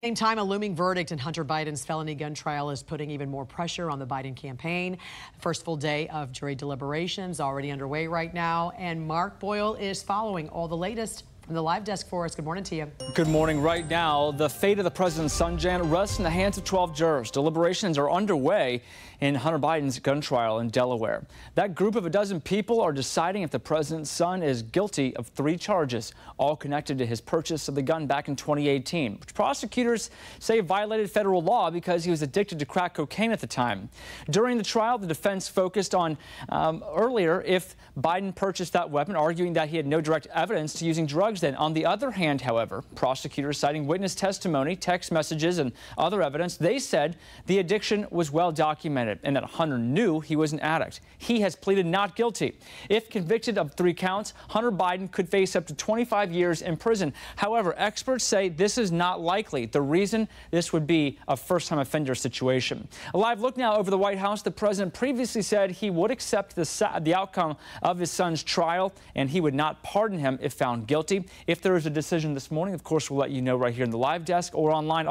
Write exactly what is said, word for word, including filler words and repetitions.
At the same time, a looming verdict in Hunter Biden's felony gun trial is putting even more pressure on the Biden campaign. The first full day of jury deliberations already underway right now, and Mark Boyle is following all the latest from the live desk for us. Good morning to you. Good morning. Right now, the fate of the president's son, Jan, rests in the hands of twelve jurors. Deliberations are underway in Hunter Biden's gun trial in Delaware. That group of a dozen people are deciding if the president's son is guilty of three charges, all connected to his purchase of the gun back in twenty eighteen, which prosecutors say violated federal law because he was addicted to crack cocaine at the time. During the trial, the defense focused on um, earlier if Biden purchased that weapon, arguing that he had no direct evidence to using drugs. Then, on the other hand, however, prosecutors citing witness testimony, text messages, and other evidence, they said the addiction was well documented and that Hunter knew he was an addict. He has pleaded not guilty. If convicted of three counts, Hunter Biden could face up to twenty-five years in prison. However, experts say this is not likely. The reason: this would be a first-time offender situation. A live look now over the White House. The president previously said he would accept the, the outcome of his son's trial and he would not pardon him if found guilty. If there is a decision this morning, of course, we'll let you know right here in the live desk or online.